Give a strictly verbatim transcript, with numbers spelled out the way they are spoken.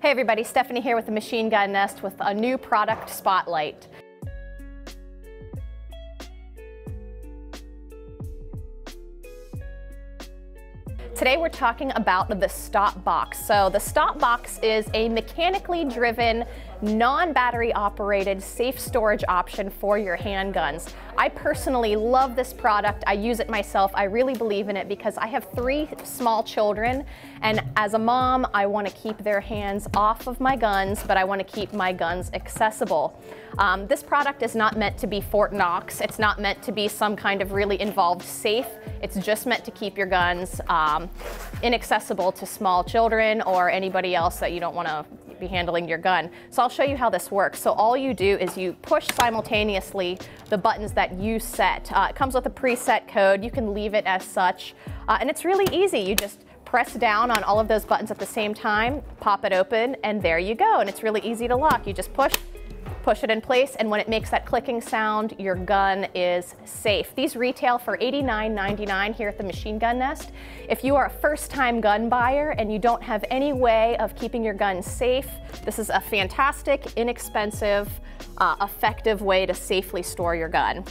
Hey everybody, Stephanie here with The Machine Gun Nest with a new product spotlight. Today we're talking about the Stop Box. So the Stop Box is a mechanically driven, non-battery operated, safe storage option for your handguns. I personally love this product. I use it myself. I really believe in it because I have three small children, and as a mom, I want to keep their hands off of my guns, but I want to keep my guns accessible. Um, this product is not meant to be Fort Knox. It's not meant to be some kind of really involved safe. It's just meant to keep your guns um, inaccessible to small children or anybody else that you don't want to be handling your gun. So I'll show you how this works. So all you do is you push simultaneously the buttons that you set. Uh, it comes with a preset code. You can leave it as such. Uh, and it's really easy. You just press down on all of those buttons at the same time, pop it open, and there you go. And it's really easy to lock. You just push. Push it in place, and when it makes that clicking sound, your gun is safe. These retail for eighty-nine ninety-nine here at the Machine Gun Nest. If you are a first-time gun buyer and you don't have any way of keeping your gun safe, this is a fantastic, inexpensive, uh, effective way to safely store your gun.